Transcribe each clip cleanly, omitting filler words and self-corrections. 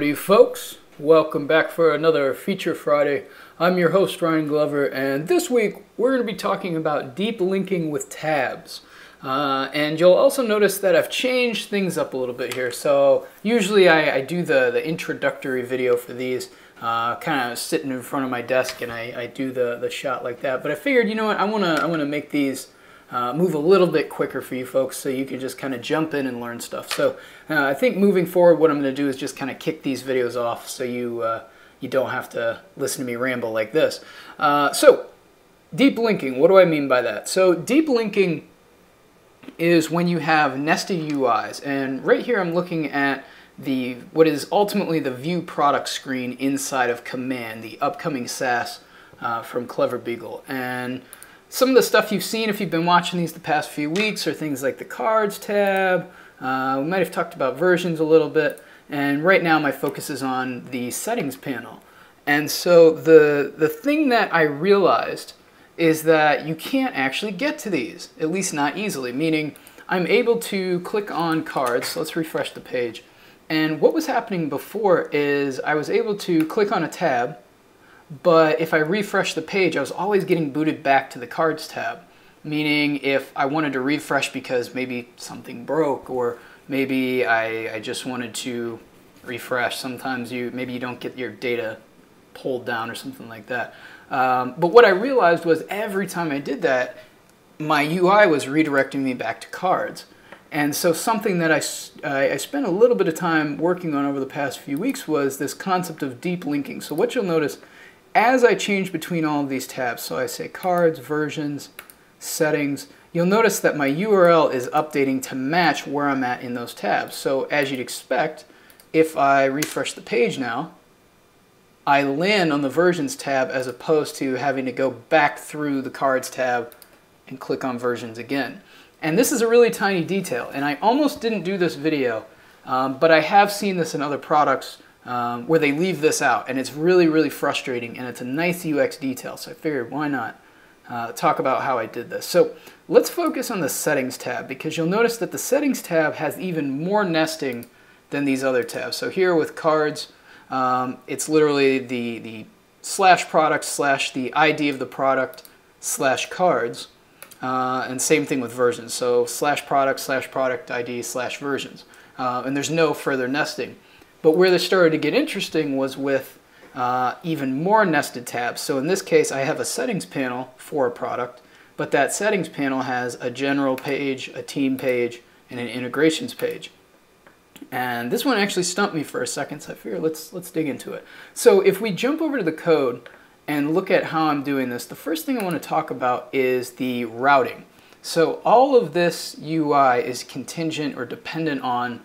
Howdy folks, welcome back for another Feature Friday. I'm your host Ryan Glover, and this week we're going to be talking about deep linking with tabs. And you'll also notice that I've changed things up a little bit here. So usually I do the introductory video for these, kind of sitting in front of my desk, and I do the shot like that. But I figured, you know what, I want to make these move a little bit quicker for you folks, so you can just kind of jump in and learn stuff. So I think moving forward, what I'm going to do is just kind of kick these videos off, so you don't have to listen to me ramble like this. So deep linking, what do I mean by that? So deep linking is when you have nested UIs, and right here I'm looking at the what is ultimately the view product screen inside of Command, the upcoming SaaS from Clever Beagle. And some of the stuff you've seen if you've been watching these the past few weeks are things like the cards tab. We might have talked about versions a little bit. And right now my focus is on the settings panel. And so the thing that I realized is that you can't actually get to these, at least not easily, meaning I'm able to click on cards. So let's refresh the page. And what was happening before is I was able to click on a tab, but if I refresh the page, I was always getting booted back to the cards tab, meaning if I wanted to refresh because maybe something broke, or maybe I just wanted to refresh. Sometimes maybe you don't get your data pulled down or something like that. But what I realized was every time I did that, my UI was redirecting me back to cards. And so something that I spent a little bit of time working on over the past few weeks was this concept of deep linking. So what you'll notice as I change between all of these tabs, so I say cards, versions, settings, you'll notice that my URL is updating to match where I'm at in those tabs. So as you'd expect, if I refresh the page now, I land on the versions tab as opposed to having to go back through the cards tab and click on versions again. And this is a really tiny detail, and I almost didn't do this video, but I have seen this in other products where they leave this out, and it's really, really frustrating, and it's a nice UX detail, so I figured why not talk about how I did this. So let's focus on the settings tab, because you'll notice that the settings tab has even more nesting than these other tabs. So here with cards, it's literally the slash product slash the ID of the product slash cards, and same thing with versions. So slash product ID slash versions, and there's no further nesting. But where this started to get interesting was with even more nested tabs. So in this case, I have a settings panel for a product, but that settings panel has a general page, a team page, and an integrations page. And this one actually stumped me for a second, so I figured let's dig into it. So if we jump over to the code and look at how I'm doing this, the first thing I want to talk about is the routing. So all of this UI is contingent or dependent on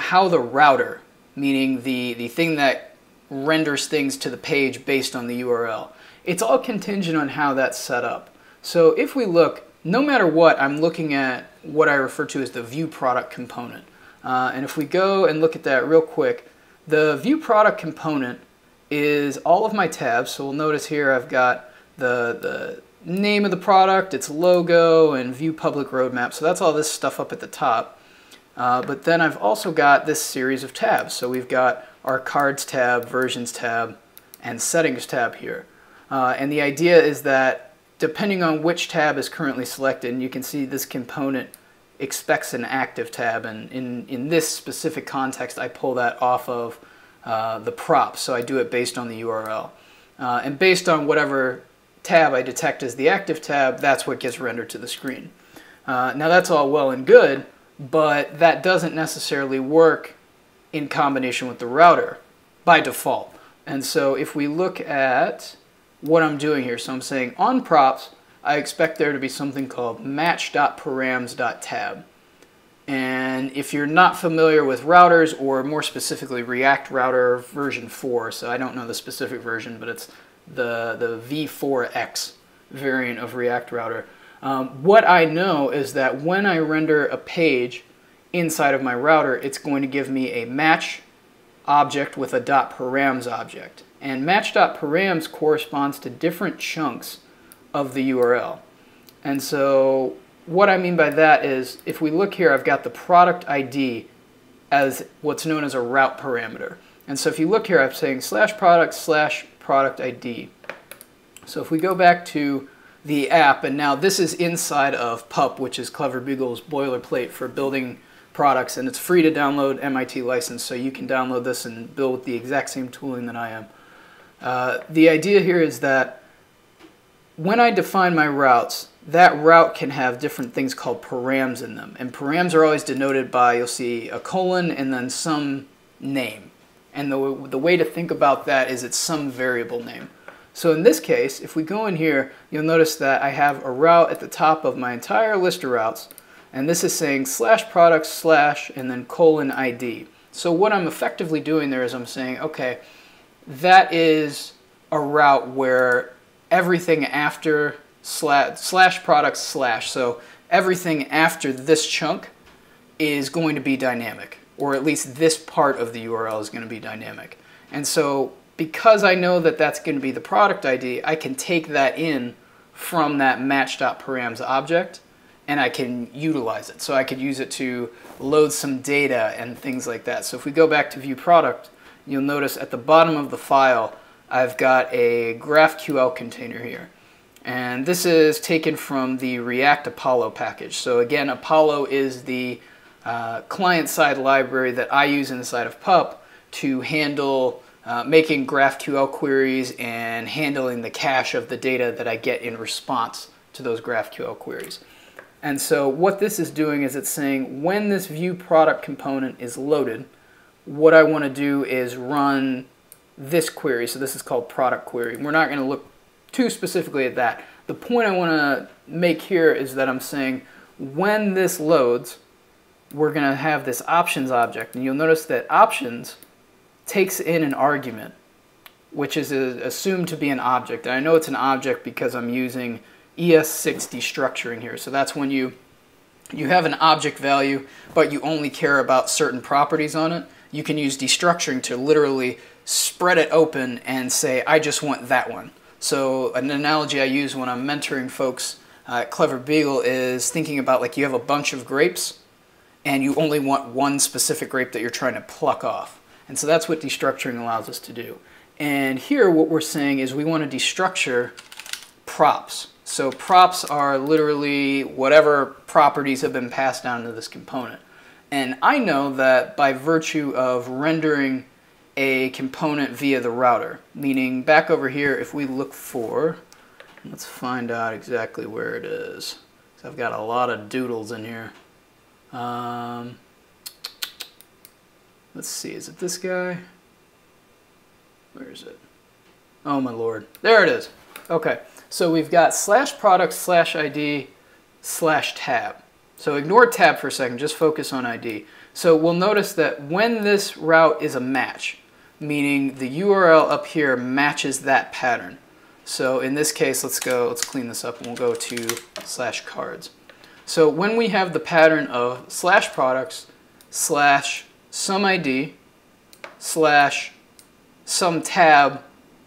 how the router, meaning the thing that renders things to the page based on the URL, it's all contingent on how that's set up. So if we look, no matter what, I'm looking at what I refer to as the view product component. And if we go and look at that real quick, the view product component is all of my tabs. So we'll notice here I've got the name of the product, its logo, and view public roadmap. So that's all this stuff up at the top. But then I've also got this series of tabs. So we've got our cards tab, versions tab, and settings tab here. And the idea is that depending on which tab is currently selected, and you can see this component expects an active tab, and in this specific context I pull that off of the prop, so I do it based on the URL. And based on whatever tab I detect as the active tab, that's what gets rendered to the screen. Now that's all well and good, but that doesn't necessarily work in combination with the router by default. And so if we look at what I'm doing here, so I'm saying on props, I expect there to be something called match.params.tab. And if you're not familiar with routers, or more specifically React Router version 4, so I don't know the specific version, but it's the v4x variant of React Router. What I know is that when I render a page inside of my router, it's going to give me a match object with a .params object. And match.params corresponds to different chunks of the URL. And so what I mean by that is if we look here, I've got the product ID as what's known as a route parameter. And so if you look here, I'm saying /product/product ID. So if we go back to the app, and now this is inside of PUP, which is Clever Beagle's boilerplate for building products, and it's free to download, MIT license, so you can download this and build with the exact same tooling that I am. The idea here is that when I define my routes, that route can have different things called params in them, and params are always denoted by, you'll see a colon and then some name, and the way to think about that is it's some variable name. So in this case, if we go in here, you'll notice that I have a route at the top of my entire list of routes, and this is saying /product/ and then :id. So what I'm effectively doing there is I'm saying, okay, that is a route where everything after /product/, so everything after this chunk is going to be dynamic, or at least this part of the URL is going to be dynamic. And so because I know that that's going to be the product ID, I can take that in from that match.params object, and I can utilize it. So I could use it to load some data and things like that. So if we go back to view product, you'll notice at the bottom of the file, I've got a GraphQL container here. And this is taken from the React Apollo package. So again, Apollo is the client-side library that I use inside of PUP to handle making GraphQL queries and handling the cache of the data that I get in response to those GraphQL queries. And so what this is doing is it's saying when this view product component is loaded, what I want to do is run this query. So this is called product query. We're not going to look too specifically at that. The point I want to make here is that I'm saying when this loads, we're going to have this options object. And you'll notice that options takes in an argument, which is assumed to be an object. And I know it's an object because I'm using ES6 destructuring here. So that's when you have an object value, but you only care about certain properties on it. You can use destructuring to literally spread it open and say, I just want that one. So an analogy I use when I'm mentoring folks at Clever Beagle is thinking about, like, you have a bunch of grapes and you only want one specific grape that you're trying to pluck off. And so that's what destructuring allows us to do. And here what we're saying is we want to destructure props. So props are literally whatever properties have been passed down to this component. And I know that by virtue of rendering a component via the router, meaning back over here, if we look for, let's find out exactly where it is. So I've got a lot of doodles in here. Let's see, is it this guy? Where is it? Oh my lord, there it is. Okay, so we've got /product/ID/tab. So ignore tab for a second, just focus on ID. So we'll notice that when this route is a match, meaning the URL up here matches that pattern. So in this case, let's clean this up and we'll go to /cards. So when we have the pattern of /products/some ID/some tab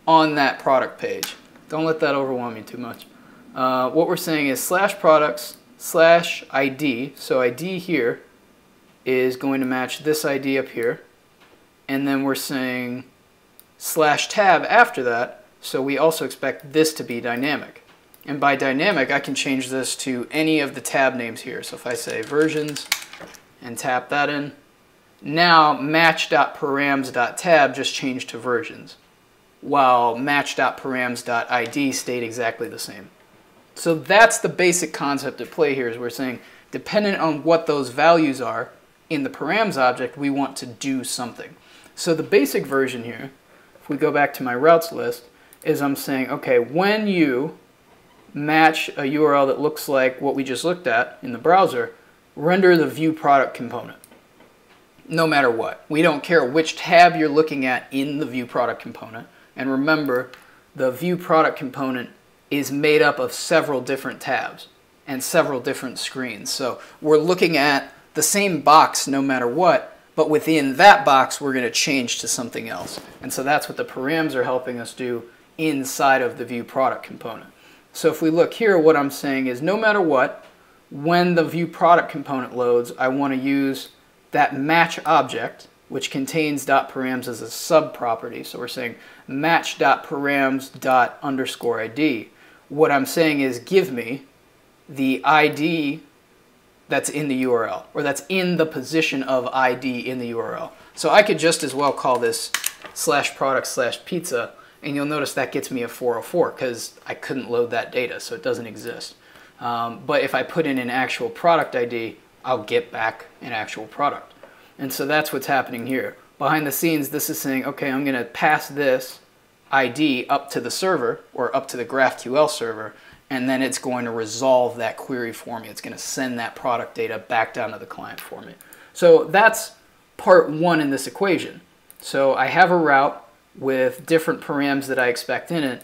on that product page. Don't let that overwhelm you too much. What we're saying is /products/ID, so ID here is going to match this ID up here, and then we're saying /tab after that, so we also expect this to be dynamic. And by dynamic, I can change this to any of the tab names here. So if I say versions and tap that in, now match.params.tab just changed to versions, while match.params.id stayed exactly the same. So that's the basic concept at play here, is we're saying dependent on what those values are in the params object, we want to do something. So the basic version here, if we go back to my routes list, is I'm saying, okay, when you match a URL that looks like what we just looked at in the browser, render the view product component, no matter what. We don't care which tab you're looking at in the view product component. And remember, the view product component is made up of several different tabs and several different screens. So we're looking at the same box no matter what, but within that box we're going to change to something else. And so that's what the params are helping us do inside of the view product component. So if we look here, what I'm saying is no matter what, when the view product component loads, I want to use that match object, which contains .params as a sub-property. So we're saying match.params._id. What I'm saying is give me the ID that's in the URL, or that's in the position of ID in the URL. So I could just as well call this /product/pizza, and you'll notice that gets me a 404 because I couldn't load that data, so it doesn't exist. But if I put in an actual product ID, I'll get back an actual product. And so that's what's happening here. Behind the scenes, this is saying, okay, I'm going to pass this ID up to the server, or up to the GraphQL server, and then it's going to resolve that query for me. It's going to send that product data back down to the client for me. So that's part one in this equation. So I have a route with different params that I expect in it,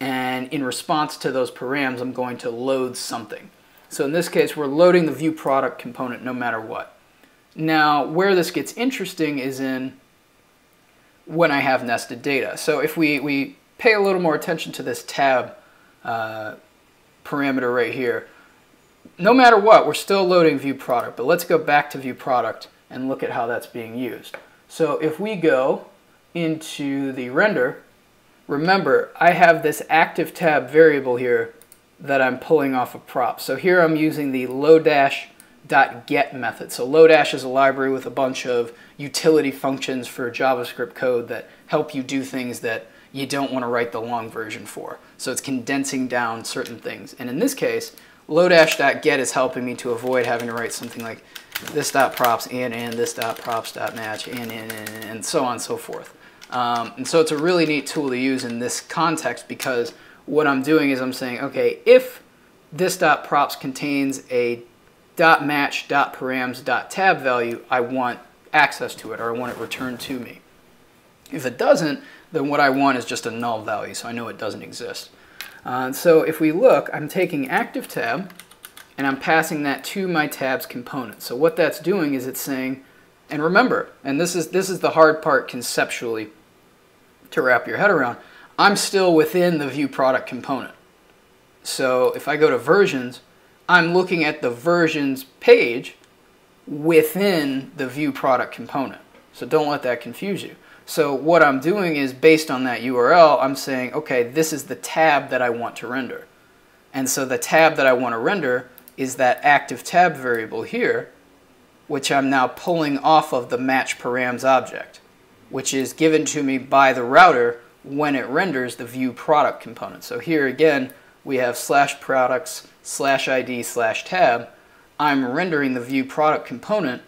and in response to those params, I'm going to load something. So in this case, we're loading the view product component no matter what. Now, where this gets interesting is in when I have nested data. So if we pay a little more attention to this tab parameter right here, no matter what, we're still loading view product, but let's go back to view product and look at how that's being used. So if we go into the render, remember, I have this active tab variable here that I'm pulling off of props. So here I'm using the lodash.get method. So Lodash is a library with a bunch of utility functions for JavaScript code that help you do things that you don't want to write the long version for. So it's condensing down certain things. And in this case, Lodash.get is helping me to avoid having to write something like this.props and this.props.match and so on and so forth. And so it's a really neat tool to use in this context, because what I'm doing is I'm saying, okay, if this.props contains a .match.params.tab value, I want access to it, or I want it returned to me. If it doesn't, then what I want is just a null value, so I know it doesn't exist. So if we look, I'm taking active tab and I'm passing that to my tabs component. So what that's doing is it's saying, and remember, and this is the hard part conceptually to wrap your head around, I'm still within the view product component. So if I go to versions, I'm looking at the versions page within the view product component. So don't let that confuse you. So what I'm doing is, based on that URL, I'm saying, okay, this is the tab that I want to render. And so the tab that I want to render is that active tab variable here, which I'm now pulling off of the match params object, which is given to me by the router when it renders the view product component. So here again, we have /products/id/tab. I'm rendering the view product component,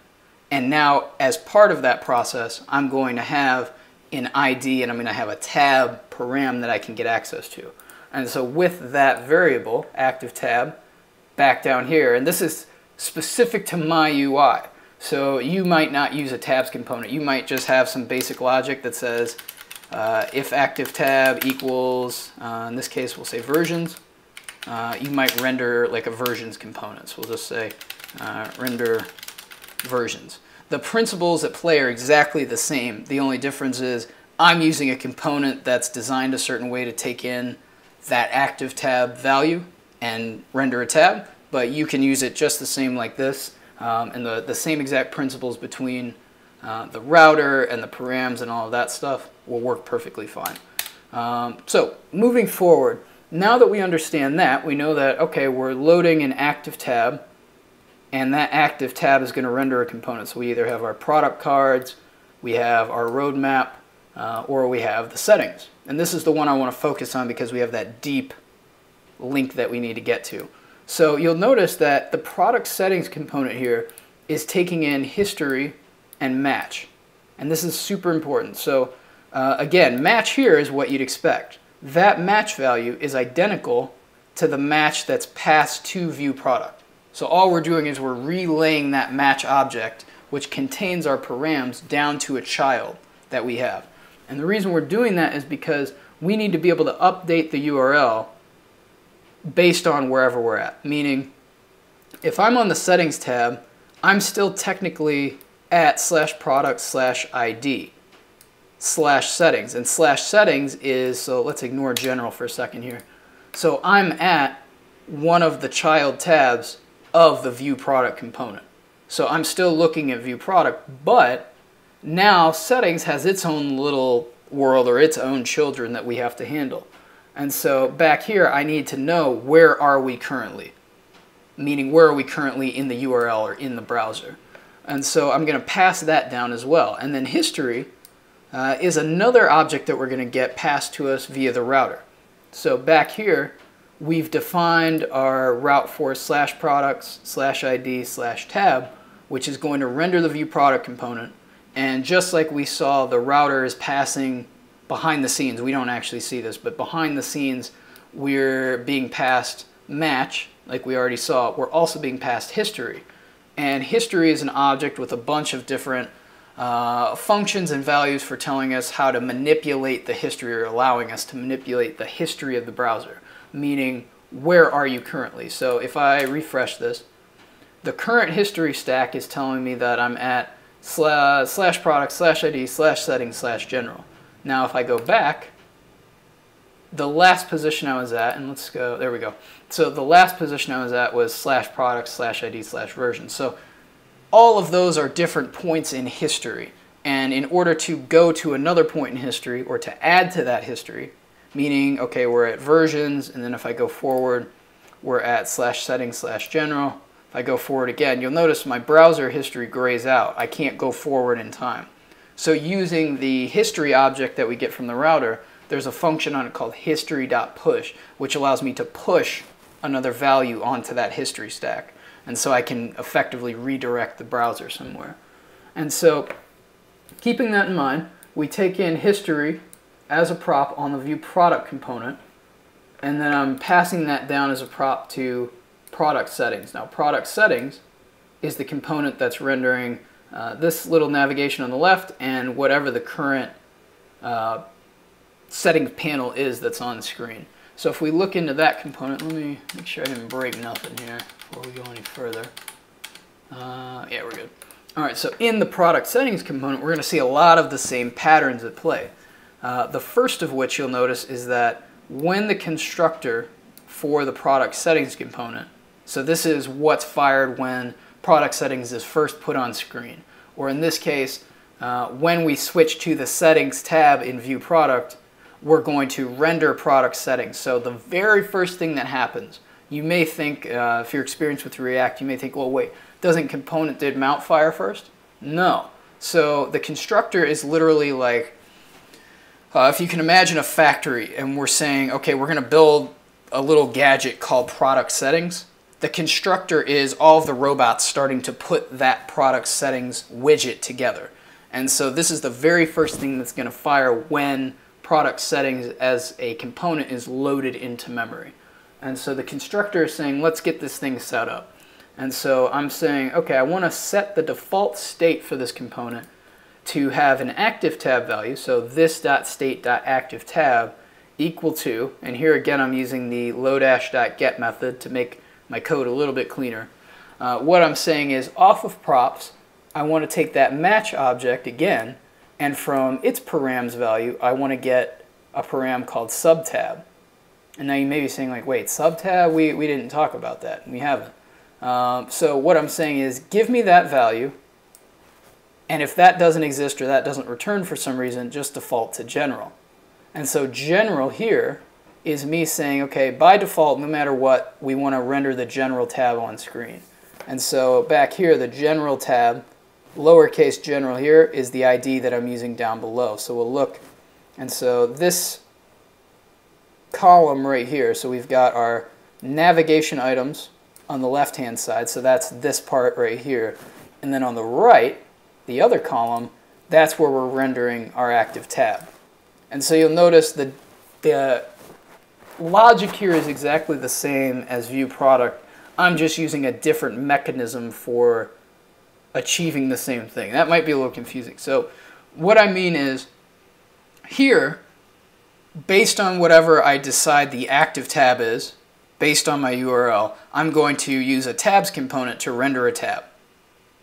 and now as part of that process, I'm going to have an ID, and I'm going to have a tab param that I can get access to. And so with that variable, active tab, back down here, and this is specific to my UI. So you might not use a tabs component. You might just have some basic logic that says if active tab equals, in this case, we'll say versions. You might render like a versions component. So we'll just say render versions. The principles at play are exactly the same. The only difference is I'm using a component that's designed a certain way to take in that active tab value and render a tab, but you can use it just the same like this, and the same exact principles between the router and the params and all of that stuff will work perfectly fine. So moving forward, now that we understand that, we know that, okay, we're loading an active tab, and that active tab is going to render a component. So we either have our product cards, we have our roadmap, or we have the settings. And this is the one I want to focus on because we have that deep link that we need to get to. So you'll notice that the product settings component here is taking in history and match. And this is super important. So again, match here is what you'd expect. That match value is identical to the match that's passed to view product. So all we're doing is we're relaying that match object, which contains our params, down to a child that we have. And the reason we're doing that is because we need to be able to update the URL based on wherever we're at. Meaning, if I'm on the settings tab, I'm still technically at /product/id/settings, and /settings is, so let's ignore general for a second here. So I'm at one of the child tabs of the view product component. So I'm still looking at view product, but now settings has its own little world or its own children that we have to handle. And so back here, I need to know where are we currently, meaning where are we currently in the URL or in the browser. And so I'm going to pass that down as well. And then history is another object that we're going to get passed to us via the router. So back here, we've defined our route for /products/id/tab, which is going to render the view product component. And just like we saw, the router is passing behind the scenes. We don't actually see this, but behind the scenes, we're being passed match, like we already saw. We're also being passed history. And history is an object with a bunch of different functions and values for telling us how to manipulate the history, or allowing us to manipulate the history of the browser, meaning where are you currently. So if I refresh this, the current history stack is telling me that I'm at /product/id/settings/general. Now if I go back, the last position I was at, and let's go, there we go. So the last position I was at was /product/id/version. So all of those are different points in history. And in order to go to another point in history, or to add to that history, meaning, okay, we're at versions, and then if I go forward, we're at /settings/general. If I go forward again, you'll notice my browser history grays out. I can't go forward in time. So using the history object that we get from the router, there's a function on it called history.push, which allows me to push another value onto that history stack. And so I can effectively redirect the browser somewhere. And so keeping that in mind, we take in history as a prop on the view product component, and then I'm passing that down as a prop to product settings. Now product settings is the component that's rendering this little navigation on the left and whatever the current setting panel is that's on the screen. So if we look into that component, let me make sure I didn't break nothing here before we go any further. Yeah, we're good. All right, so in the product settings component, we're going to see a lot of the same patterns at play. The first of which you'll notice is that when the constructor for the product settings component, so this is what's fired when product settings is first put on screen, or in this case, when we switch to the settings tab in view product, we're going to render product settings. So the very first thing that happens, you may think, if you're experienced with React, you may think, well, wait, doesn't component did mount fire first? No. So the constructor is literally like, if you can imagine a factory and we're saying, okay, we're going to build a little gadget called product settings. The constructor is all of the robots starting to put that product settings widget together. And so this is the very first thing that's going to fire when product settings as a component is loaded into memory. And so the constructor is saying, let's get this thing set up. And so I'm saying, okay, I want to set the default state for this component to have an active tab value. So this.state.activeTab equal to, and here again I'm using the lodash.get method to make my code a little bit cleaner. What I'm saying is off of props, I want to take that match object again, and from its params value, I want to get a param called subtab. And now you may be saying, like, wait, subtab? We didn't talk about that. We haven't. So what I'm saying is give me that value, and if that doesn't exist or that doesn't return for some reason, just default to general. And so general here is me saying, okay, by default, no matter what, we want to render the general tab on screen. And so back here, the general tab, lowercase general here, is the ID that I'm using down below. So we'll look, and so this column right here, so we've got our navigation items on the left-hand side, so that's this part right here. And then on the right, the other column, that's where we're rendering our active tab. And so you'll notice the logic here is exactly the same as view product. I'm just using a different mechanism for achieving the same thing. That might be a little confusing. So what I mean is here, based on whatever I decide the active tab is, based on my URL, I'm going to use a tabs component to render a tab.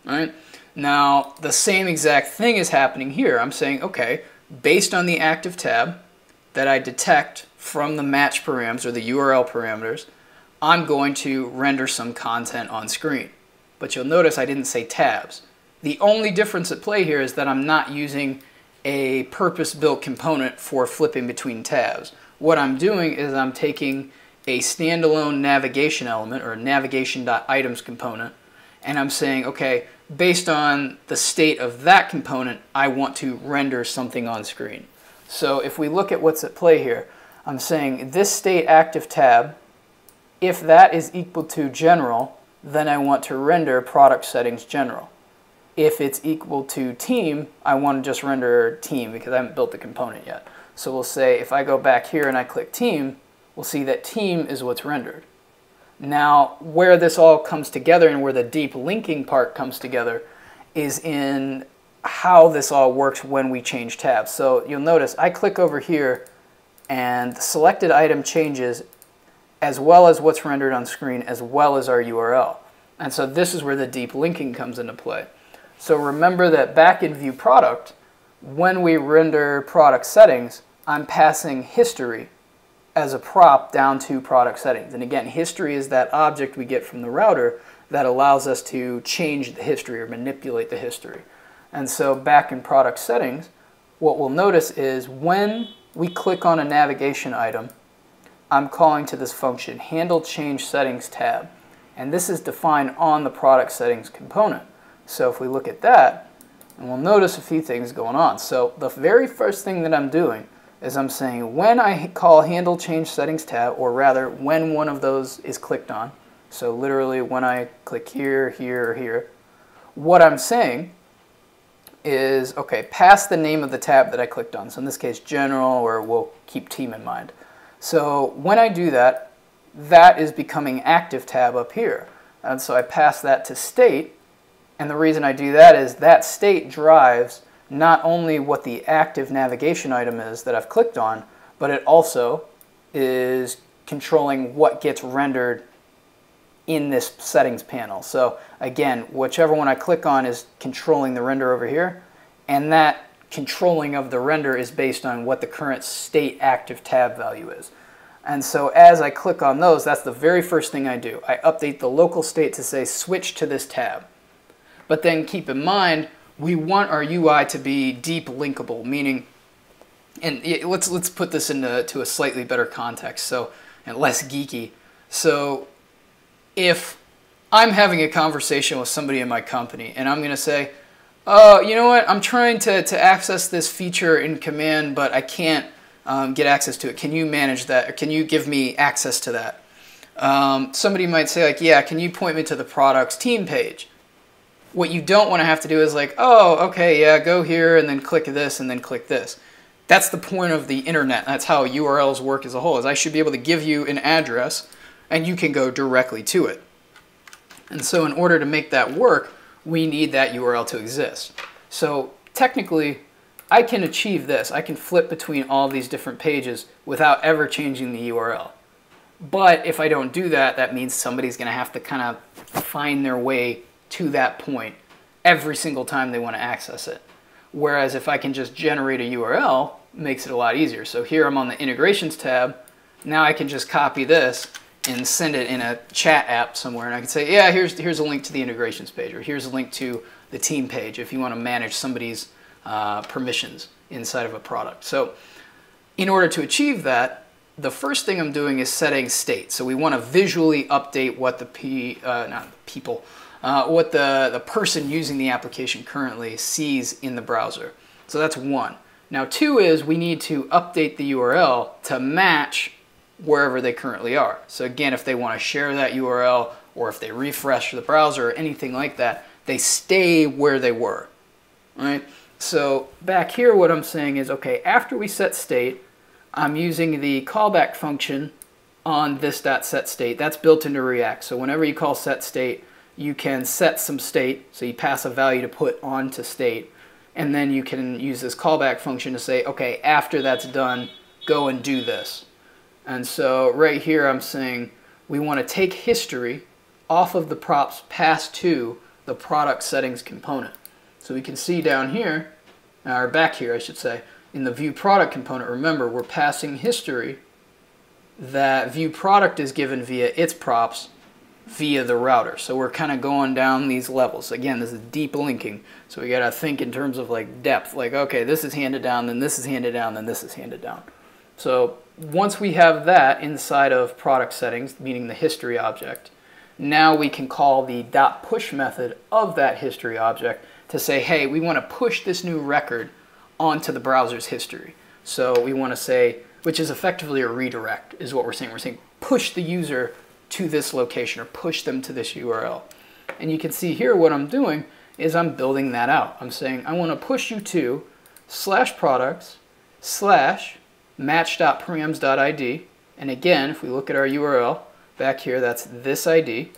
All right? Now, the same exact thing is happening here. I'm saying, okay, based on the active tab that I detect from the match params or the URL parameters, I'm going to render some content on screen. but you'll notice I didn't say tabs. The only difference at play here is that I'm not using a purpose-built component for flipping between tabs. What I'm doing is I'm taking a standalone navigation element, or navigation.items component, and I'm saying, okay, based on the state of that component, I want to render something on screen. So if we look at what's at play here, I'm saying this state active tab, if that is equal to general, then I want to render product settings general. If it's equal to team, I want to just render team because I haven't built the component yet. So we'll say if I go back here and I click team, we'll see that team is what's rendered. Now, where this all comes together and where the deep linking part comes together is in how this all works when we change tabs. So you'll notice I click over here and the selected item changes as well as what's rendered on screen as well as our URL. And so this is where the deep linking comes into play. So remember that back in view product, when we render product settings, I'm passing history as a prop down to product settings. And again, history is that object we get from the router that allows us to change the history or manipulate the history. And so back in product settings, what we'll notice is when we click on a navigation item, I'm calling to this function, handle change settings tab. And this is defined on the product settings component. So if we look at that, and we'll notice a few things going on. So the very first thing that I'm doing is I'm saying when I call handle change settings tab, or rather when one of those is clicked on, so literally when I click here, here, or here, what I'm saying is, okay, pass the name of the tab that I clicked on. So in this case, general, or we'll keep team in mind. So when I do that, that is becoming active tab up here. And so I pass that to state. And the reason I do that is that state drives not only what the active navigation item is that I've clicked on, but it also is controlling what gets rendered in this settings panel. So again, whichever one I click on is controlling the render over here, and that controlling of the render is based on what the current state active tab value is. And so as I click on those, that's the very first thing I do. I update the local state to say switch to this tab. But then keep in mind, we want our UI to be deep linkable, meaning, and let's put this into a slightly better context, so, and less geeky. So if I'm having a conversation with somebody in my company and I'm going to say, oh, you know what, I'm trying to access this feature in Command, but I can't get access to it. Can you manage that? Or can you give me access to that? Somebody might say, like, yeah, can you point me to the products team page? What you don't want to have to do is like, oh, okay, yeah, go here and then click this and then click this. That's the point of the internet. That's how URLs work as a whole, is I should be able to give you an address and you can go directly to it. And so in order to make that work, we need that URL to exist. So technically, I can achieve this. I can flip between all these different pages without ever changing the URL. But if I don't do that, that means somebody's going to have to kind of find their way to that point every single time they want to access it. Whereas if I can just generate a URL, it makes it a lot easier. So here I'm on the integrations tab. Now I can just copy this and send it in a chat app somewhere. And I can say, yeah, here's a link to the integrations page, or here's a link to the team page if you want to manage somebody's permissions inside of a product. So in order to achieve that, the first thing I'm doing is setting state. So we want to visually update what the person using the application currently sees in the browser. So that's one. Now two is we need to update the URL to match wherever they currently are. So again, if they want to share that URL, or if they refresh the browser or anything like that, they stay where they were, right? So back here what I'm saying is, okay, after we set state, I'm using the callback function on this.setState. That's built into React. So whenever you call setState, you can set some state, so you pass a value to put onto state, and then you can use this callback function to say, okay, after that's done, go and do this. And so right here I'm saying we want to take history off of the props passed to the product settings component. So we can see down here, or back here I should say, in the view product component, remember we're passing history that view product is given via its props via the router. So we're kind of going down these levels. Again, this is deep linking. So we got to think in terms of like depth, like, okay, this is handed down, then this is handed down, then this is handed down. So once we have that inside of product settings, meaning the history object, now we can call the .push method of that history object to say, hey, we want to push this new record onto the browser's history. So we want to say, which is effectively a redirect is what we're saying. We're saying push the user to this location or push them to this URL. And you can see here what I'm doing is I'm building that out. I'm saying I want to push you to /products/match.params.id. And again, if we look at our URL back here, that's this ID,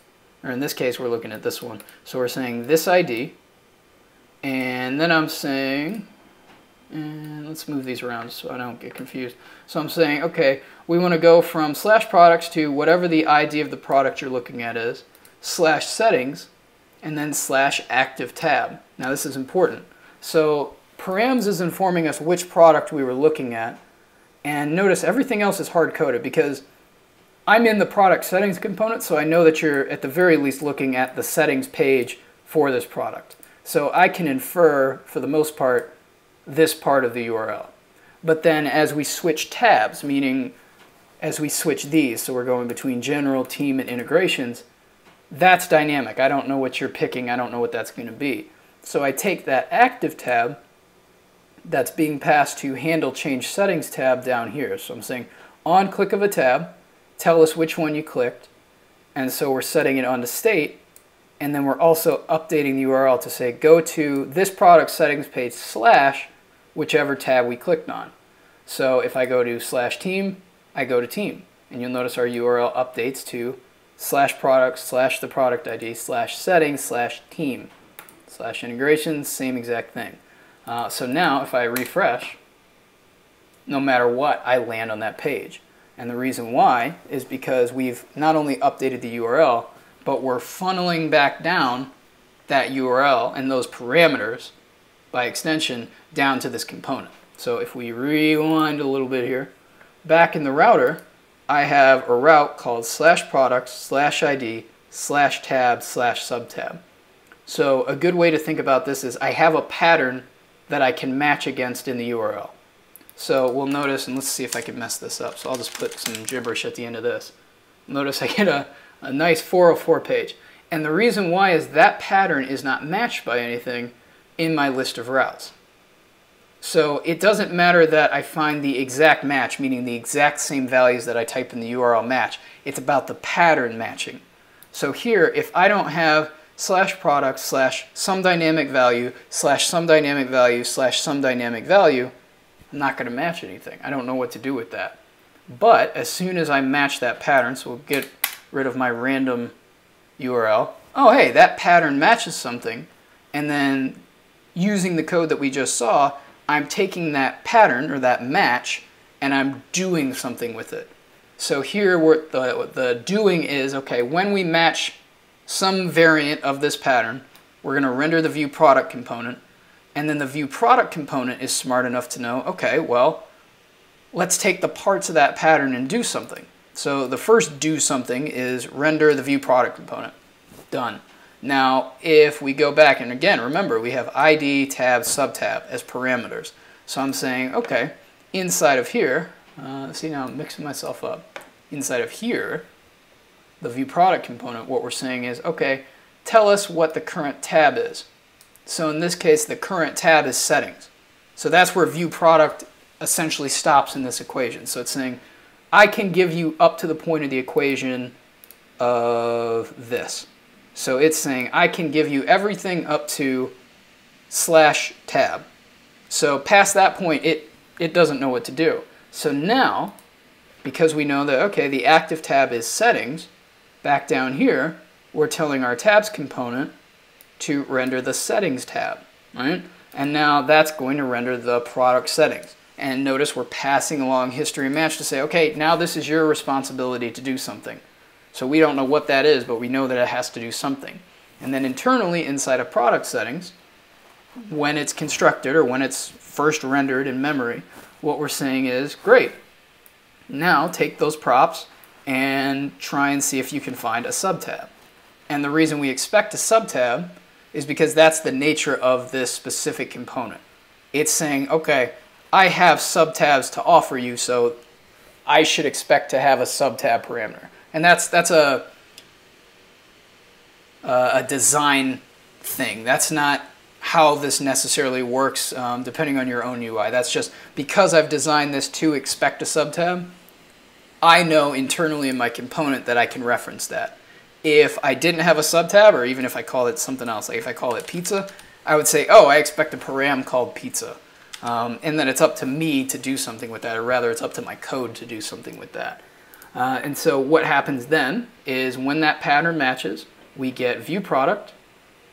or in this case, we're looking at this one. So we're saying this ID, and then I'm saying, and let's move these around so I don't get confused. So I'm saying, okay, we want to go from /products to whatever the ID of the product you're looking at is, /settings, and then /active tab. Now this is important. So params is informing us which product we were looking at. And notice everything else is hard-coded because I'm in the product settings component, so I know that you're at the very least looking at the settings page for this product. So I can infer, for the most part, this part of the URL. But then as we switch tabs, meaning as we switch these, so we're going between general, team, and integrations, that's dynamic. I don't know what you're picking. I don't know what that's going to be. So I take that active tab that's being passed to handle change settings tab down here. So I'm saying on click of a tab, tell us which one you clicked. And so we're setting it on to state. And then we're also updating the URL to say go to this product settings page / whichever tab we clicked on. So if I go to /team, I go to team. And you'll notice our URL updates to /products/the product ID/settings/team/integrations, same exact thing. So now if I refresh, no matter what, I land on that page. And the reason why is because we've not only updated the URL, but we're funneling back down that URL and those parameters by extension down to this component. So if we rewind a little bit here, back in the router, I have a route called /products/id/tab/subtab. So a good way to think about this is I have a pattern that I can match against in the URL. So we'll notice, and let's see if I can mess this up. So I'll just put some gibberish at the end of this. Notice I get a nice 404 page. And the reason why is that pattern is not matched by anything in my list of routes. So it doesn't matter that I find the exact match, meaning the exact same values that I type in the URL match. It's about the pattern matching. So here, if I don't have /products/some dynamic value/some dynamic value/some dynamic value, I'm not going to match anything. I don't know what to do with that. But as soon as I match that pattern, so we'll get rid of my random URL. Oh, hey, that pattern matches something. And then using the code that we just saw, I'm taking that pattern or that match and I'm doing something with it. So here what the doing is, okay, when we match some variant of this pattern, we're going to render the view product component, and then the view product component is smart enough to know, okay, well, let's take the parts of that pattern and do something. So the first do something is render the view product component. Done. Now, if we go back, and again, remember, we have ID, tab, subtab as parameters. So I'm saying, okay, inside of here, see now I'm mixing myself up. Inside of here, the view product component, what we're saying is, okay, tell us what the current tab is. So in this case, the current tab is settings. So that's where view product essentially stops in this equation. So it's saying, I can give you up to the point of the equation of this. So it's saying, I can give you everything up to /tab. So past that point, it doesn't know what to do. So now, because we know that, okay, the active tab is settings, back down here, we're telling our tabs component to render the settings tab, right? And now that's going to render the product settings. And notice we're passing along history and match to say, okay, now this is your responsibility to do something. So we don't know what that is, but we know that it has to do something. And then internally inside of product settings, when it's constructed or when it's first rendered in memory, what we're saying is, great. Now take those props and try and see if you can find a subtab. And the reason we expect a subtab is because that's the nature of this specific component. It's saying, okay, I have subtabs to offer you, so I should expect to have a subtab parameter. And that's a design thing. That's not how this necessarily works depending on your own UI. That's just because I've designed this to expect a subtab, I know internally in my component that I can reference that. If I didn't have a subtab, or even if I call it something else, like if I call it pizza, I would say, oh, I expect a param called pizza. And then it's up to me to do something with that, or rather it's up to my code to do something with that. And so what happens then is when that pattern matches, we get view product,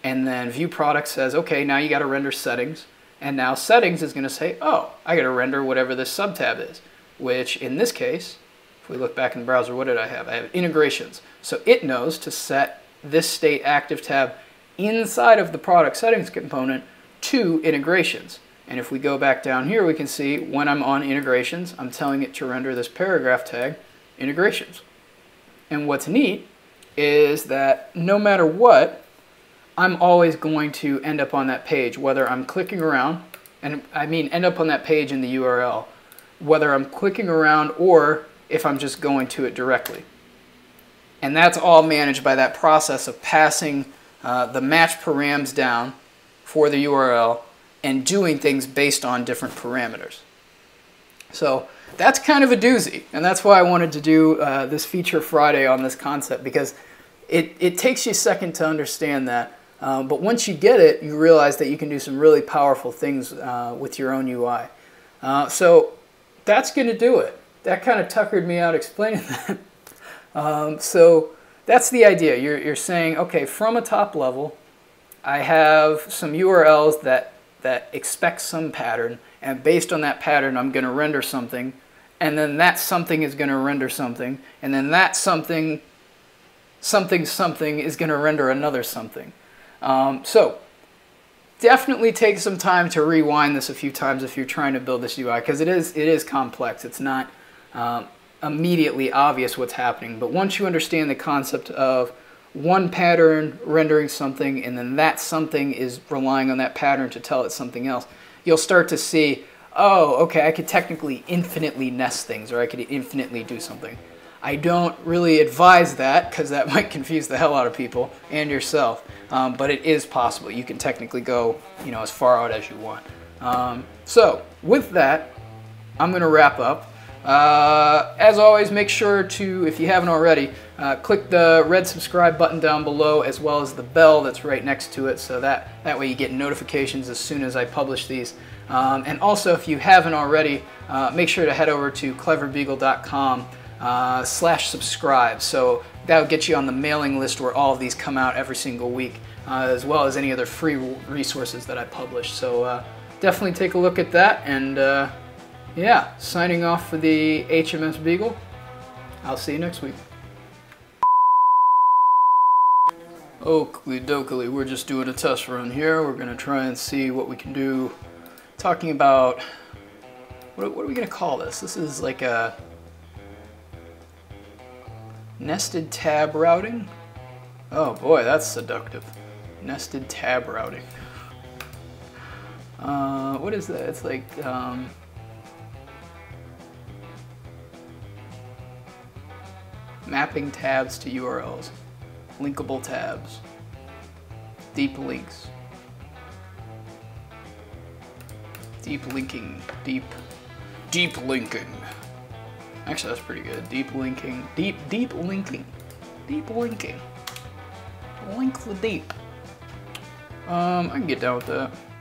and then view product says, okay, now you got to render settings. And now settings is going to say, oh, I got to render whatever this subtab is, which in this case, if we look back in the browser, what did I have? I have integrations. So it knows to set this state active tab inside of the product settings component to integrations. And if we go back down here, we can see when I'm on integrations, I'm telling it to render this paragraph tag integrations. And what's neat is that no matter what, I'm always going to end up on that page, whether I'm clicking around, and I mean end up on that page in the URL, whether I'm clicking around or if I'm just going to it directly. And that's all managed by that process of passing the match params down for the URL and doing things based on different parameters. So that's kind of a doozy, and that's why I wanted to do this Feature Friday on this concept, because it takes you a second to understand that, but once you get it, you realize that you can do some really powerful things with your own UI. So that's going to do it. That kind of tuckered me out explaining that. So that's the idea. You're saying, okay, from a top level, I have some URLs that expect some pattern, and based on that pattern, I'm going to render something, and then that something is going to render something, and then that something is going to render another something. So definitely take some time to rewind this a few times if you're trying to build this UI, because it is complex. It's not immediately obvious what's happening, but once you understand the concept of one pattern rendering something, and then that something is relying on that pattern to tell it something else, you'll start to see, oh, okay, I could technically infinitely nest things, or I could infinitely do something. I don't really advise that, because that might confuse the hell out of people and yourself, but it is possible. You can technically go, you know, as far out as you want. So with that, I'm going to wrap up. As always, make sure to, if you haven't already, click the red subscribe button down below, as well as the bell that's right next to it, so that way you get notifications as soon as I publish these. And also, if you haven't already, make sure to head over to cleverbeagle.com /subscribe, so that'll get you on the mailing list where all of these come out every single week, as well as any other free resources that I publish. So definitely take a look at that, and yeah, signing off for the HMS Beagle. I'll see you next week. Oakley dokley, we're just doing a test run here. We're going to try and see what we can do. Talking about, what are we going to call this? This is like a nested tab routing. Oh boy, that's seductive. Nested tab routing. What is that? It's like, mapping tabs to URLs, linkable tabs, deep links, deep linking, deep linking. Actually, that's pretty good. Deep linking, deep linking, deep linking. Link the deep. I can get down with that.